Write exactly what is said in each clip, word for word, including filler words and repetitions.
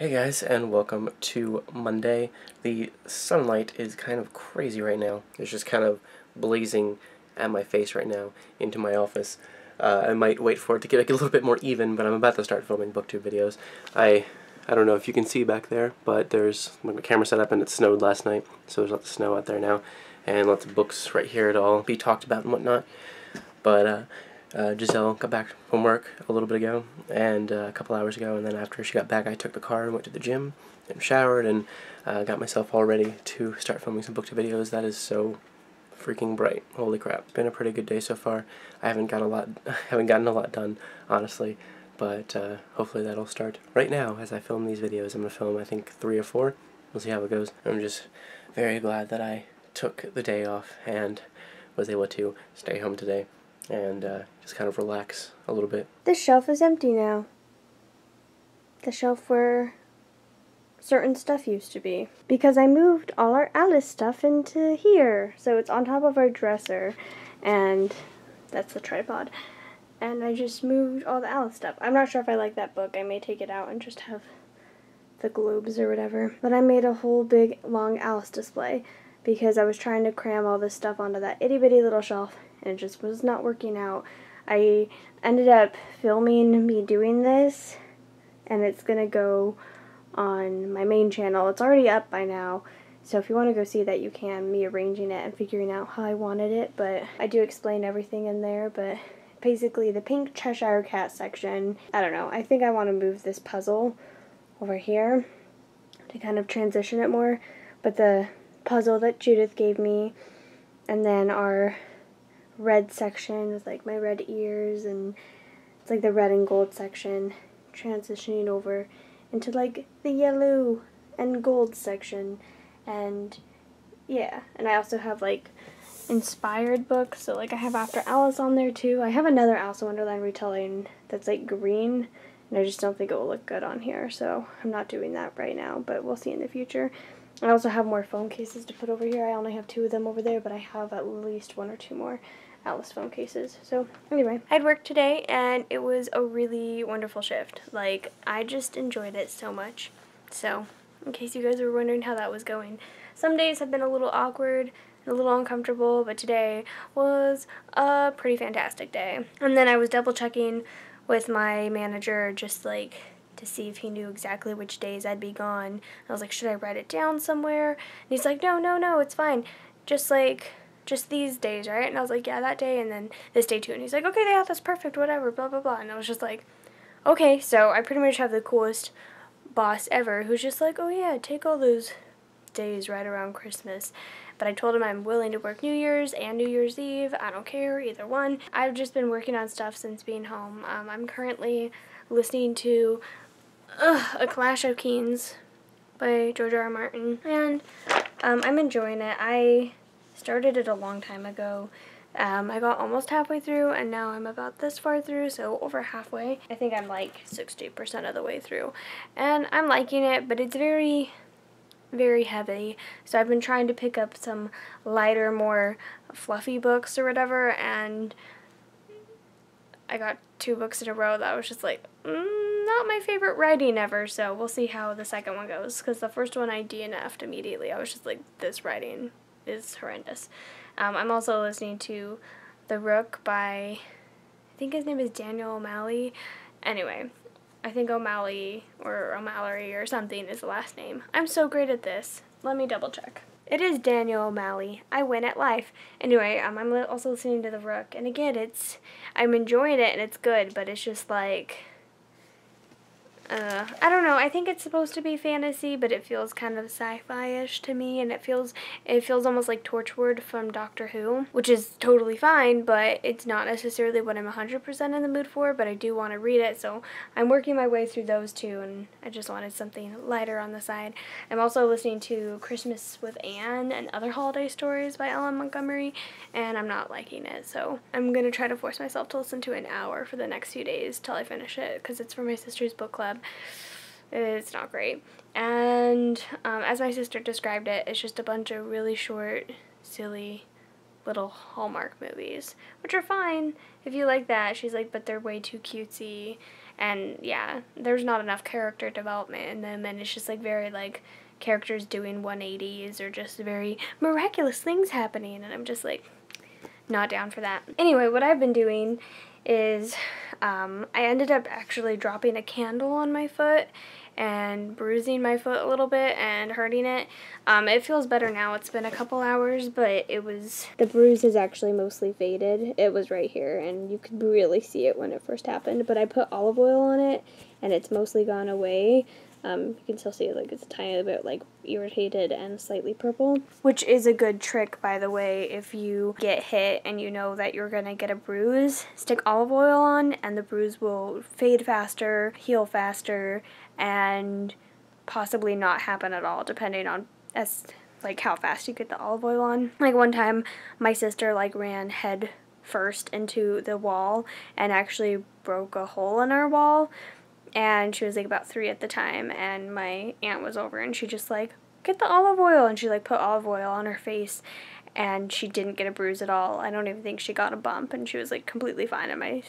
Hey guys, and welcome to Monday. The sunlight is kind of crazy right now. It's just kind of blazing at my face right now into my office. Uh, I might wait for it to get like, a little bit more even, but I'm about to start filming BookTube videos. I I don't know if you can see back there, but there's my camera set up and it snowed last night, so there's lots of snow out there now, and lots of books right here to all be talked about and whatnot. But uh, Uh, Giselle got back from work a little bit ago, and uh, a couple hours ago, and then after she got back I took the car and went to the gym and showered and uh, got myself all ready to start filming some BookTube videos. That is so freaking bright. Holy crap. It's been a pretty good day so far. I haven't got a lot, haven't gotten a lot done, honestly, but uh, hopefully that'll start right now as I film these videos. I'm going to film, I think, three or four. We'll see how it goes. I'm just very glad that I took the day off and was able to stay home today and uh, just kind of relax a little bit. The shelf is empty now. The shelf where certain stuff used to be. Because I moved all our Alice stuff into here. So it's on top of our dresser. And that's the tripod. And I just moved all the Alice stuff. I'm not sure if I like that book. I may take it out and just have the globes or whatever. But I made a whole big long Alice display. Because I was trying to cram all this stuff onto that itty bitty little shelf. And it just was not working out. I ended up filming me doing this, and it's gonna go on my main channel. It's already up by now, so if you want to go see that, you can. Me arranging it and figuring out how I wanted it, but I do explain everything in there. But basically the pink Cheshire Cat section, I don't know, I think I want to move this puzzle over here to kind of transition it more. But the puzzle that Judith gave me, and then our red section with like my red ears, and it's like the red and gold section transitioning over into like the yellow and gold section. And yeah, and I also have like inspired books, so like I have After Alice on there too. I have another Alice in Wonderland retelling that's like green, and I just don't think it will look good on here, so I'm not doing that right now, but we'll see in the future. I also have more phone cases to put over here. I only have two of them over there, but I have at least one or two more Alice phone cases. So anyway, I had work today and it was a really wonderful shift. Like, I just enjoyed it so much. So in case you guys were wondering how that was going, some days have been a little awkward and a little uncomfortable, but today was a pretty fantastic day. And then I was double checking with my manager just like to see if he knew exactly which days I'd be gone. I was like, should I write it down somewhere? And he's like, no, no, no, it's fine. Just like, just these days, right? And I was like, yeah, that day and then this day too. And he's like, okay, yeah, that's perfect, whatever, blah, blah, blah. And I was just like, okay. So I pretty much have the coolest boss ever who's just like, oh yeah, take all those days right around Christmas. But I told him I'm willing to work New Year's and New Year's Eve. I don't care, either one. I've just been working on stuff since being home. Um, I'm currently listening to Ugh, A Clash of Kings by George R. R. Martin, and um, I'm enjoying it. I started it a long time ago. Um, I got almost halfway through, and now I'm about this far through, so over halfway. I think I'm like sixty percent of the way through, and I'm liking it, but it's very, very heavy. So I've been trying to pick up some lighter, more fluffy books or whatever, and I got two books in a row that I was just like, mm. Not my favorite writing ever, so we'll see how the second one goes, because the first one I D N F'd immediately. I was just like, this writing is horrendous. Um, I'm also listening to The Rook by, I think his name is Daniel O'Malley. Anyway, I think O'Malley or O'Mallory or something is the last name. I'm so great at this. Let me double check. It is Daniel O'Malley. I win at life. Anyway, um, I'm also listening to The Rook, and again, it's, I'm enjoying it and it's good, but it's just like, Uh, I don't know, I think it's supposed to be fantasy, but it feels kind of sci-fi-ish to me, and it feels it feels almost like Torchwood from Doctor Who, which is totally fine, but it's not necessarily what I'm one hundred percent in the mood for, but I do want to read it, so I'm working my way through those two, and I just wanted something lighter on the side. I'm also listening to Christmas with Anne and Other Holiday Stories by Ellen Montgomery, and I'm not liking it, so I'm going to try to force myself to listen to an hour for the next few days till I finish it, because it's for my sister's book club. It's not great, and um, as my sister described it, it's just a bunch of really short, silly little Hallmark movies, which are fine if you like that. She's like, but they're way too cutesy, And yeah, there's not enough character development in them, and it's just like very like characters doing one eighties or just very miraculous things happening, and I'm just like not down for that. Anyway, what I've been doing is um, I ended up actually dropping a candle on my foot and bruising my foot a little bit and hurting it. Um, it feels better now. It's been a couple hours, but it was... The bruise is actually mostly faded. It was right here, and you could really see it when it first happened, but I put olive oil on it, and it's mostly gone away. Um, you can still see, like, it's a tiny bit, like, irritated and slightly purple. Which is a good trick, by the way, if you get hit and you know that you're gonna get a bruise. Stick olive oil on, and the bruise will fade faster, heal faster, and possibly not happen at all, depending on, as, like, how fast you get the olive oil on. Like, one time, my sister, like, ran head first into the wall and actually broke a hole in our wall. And she was like about three at the time, and my aunt was over, and she just like, get the olive oil, and she like put olive oil on her face, and she didn't get a bruise at all. I don't even think she got a bump, and she was like completely fine. And my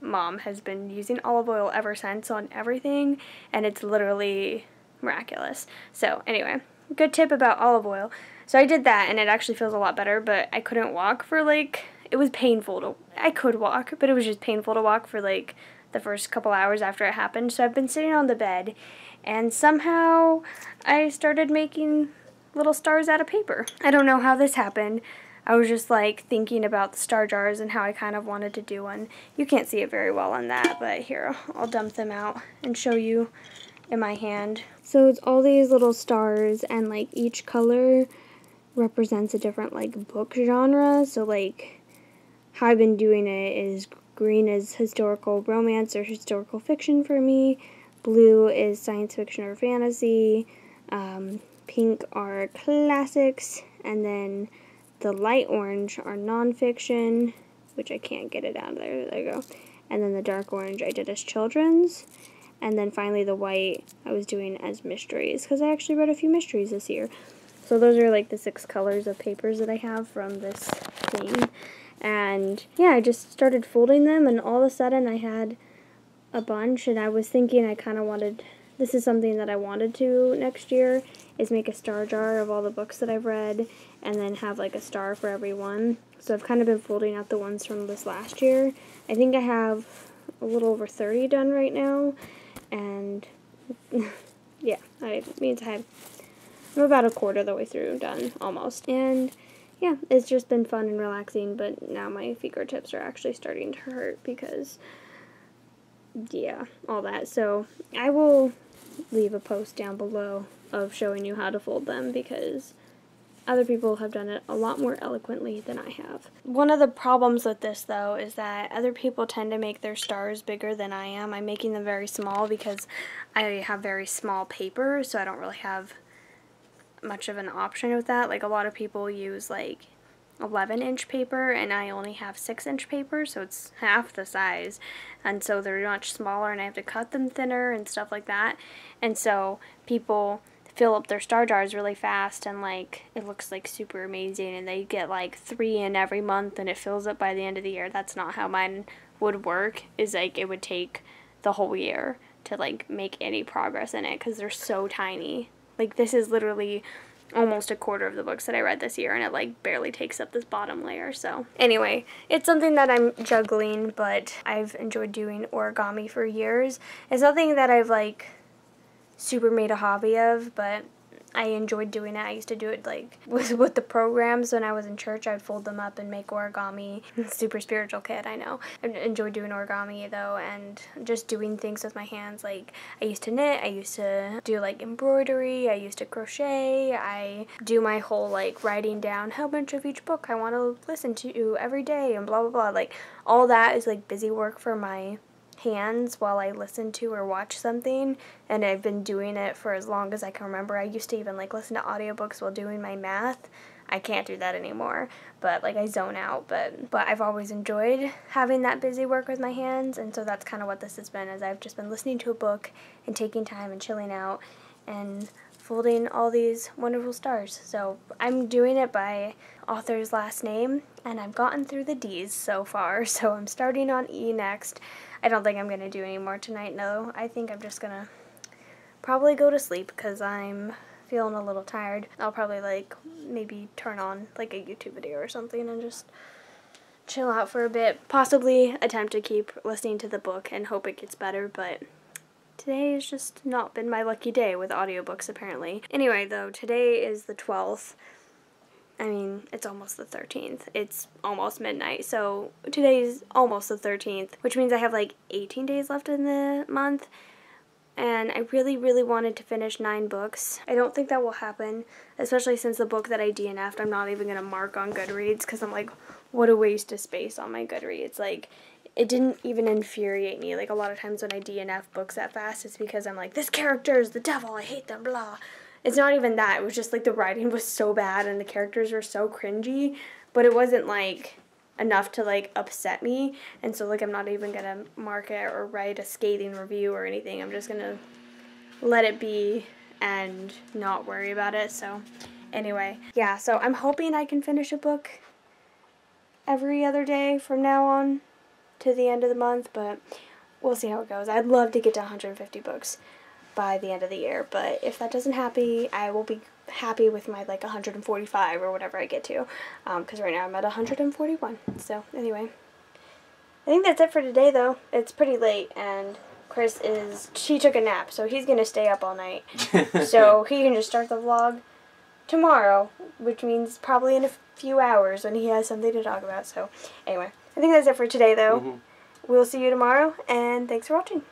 mom has been using olive oil ever since on everything, and it's literally miraculous. So anyway, good tip about olive oil. So I did that, and it actually feels a lot better, but I couldn't walk for like, it was painful to, I could walk, but it was just painful to walk for like the first couple hours after it happened. So I've been sitting on the bed, and somehow I started making little stars out of paper. I don't know how this happened. I was just like thinking about the star jars and how I kind of wanted to do one. You can't see it very well on that, but here, I'll dump them out and show you in my hand. So it's all these little stars, and like each color represents a different like book genre. So like how I've been doing it is green is historical romance or historical fiction for me. Blue is science fiction or fantasy. Um, pink are classics. And then the light orange are nonfiction, which I can't get it out of there. There you go. And then the dark orange I did as children's. And then finally the white I was doing as mysteries, because I actually read a few mysteries this year. So those are like the six colors of papers that I have from this thing. And yeah, I just started folding them, and all of a sudden I had a bunch, and I was thinking I kind of wanted, this is something that I wanted to next year, is make a star jar of all the books that I've read, and then have like a star for every one. So I've kind of been folding out the ones from this last year. I think I have a little over thirty done right now, and yeah, it means I have, I'm about a quarter of the way through done, almost. And yeah, it's just been fun and relaxing, but now my fingertips are actually starting to hurt because, yeah, all that. So I will leave a post down below of showing you how to fold them, because other people have done it a lot more eloquently than I have. One of the problems with this, though, is that other people tend to make their stars bigger than I am. I'm making them very small because I have very small paper, so I don't really have much of an option with that. Like a lot of people use like eleven inch paper, and I only have six inch paper, so it's half the size, and so they're much smaller, and I have to cut them thinner and stuff like that. And so people fill up their star jars really fast, and like it looks like super amazing, and they get like three in every month, and it fills up by the end of the year. That's not how mine would work. Is like it would take the whole year to like make any progress in it, because they're so tiny. Like, this is literally almost a quarter of the books that I read this year, and it, like, barely takes up this bottom layer, so. Anyway, it's something that I'm juggling, but I've enjoyed doing origami for years. It's nothing that I've, like, super made a hobby of, but I enjoyed doing it. I used to do it, like, with, with the programs when I was in church. I'd fold them up and make origami. Super spiritual kid, I know. I enjoyed doing origami, though, and just doing things with my hands. Like, I used to knit. I used to do, like, embroidery. I used to crochet. I do my whole, like, writing down how much of each book I want to listen to every day and blah, blah, blah. Like, all that is, like, busy work for my hands while I listen to or watch something, and I've been doing it for as long as I can remember. I used to even like listen to audiobooks while doing my math. I can't do that anymore, but like I zone out, but but I've always enjoyed having that busy work with my hands, and so that's kind of what this has been, is I've just been listening to a book and taking time and chilling out and folding all these wonderful stars. So I'm doing it by author's last name, and I've gotten through the D's so far, so I'm starting on E next. I don't think I'm going to do any more tonight, no. I think I'm just going to probably go to sleep because I'm feeling a little tired. I'll probably like maybe turn on like a YouTube video or something and just chill out for a bit. Possibly attempt to keep listening to the book and hope it gets better, but today has just not been my lucky day with audiobooks apparently. Anyway though, today is the twelfth. I mean, it's almost the thirteenth. It's almost midnight, so today's almost the thirteenth, which means I have like eighteen days left in the month. And I really, really wanted to finish nine books. I don't think that will happen, especially since the book that I D N F'd, I'm not even going to mark on Goodreads because I'm like, what a waste of space on my Goodreads. Like, it didn't even infuriate me. Like, a lot of times when I D N F books that fast, it's because I'm like, this character is the devil, I hate them, blah. It's not even that. It was just like the writing was so bad and the characters were so cringy, but it wasn't like enough to like upset me, and so like I'm not even gonna mark it or write a scathing review or anything. I'm just gonna let it be and not worry about it. So anyway, yeah, so I'm hoping I can finish a book every other day from now on to the end of the month, but we'll see how it goes. I'd love to get to one hundred fifty books by the end of the year, but if that doesn't happen, I will be happy with my like one hundred forty-five or whatever I get to, because um, right now I'm at one hundred forty-one. So anyway, I think that's it for today though. It's pretty late and Chris is, she took a nap, so he's gonna stay up all night. So he can just start the vlog tomorrow, which means probably in a few hours when he has something to talk about. So anyway, I think that's it for today though. Mm-hmm. We'll see you tomorrow, and thanks for watching.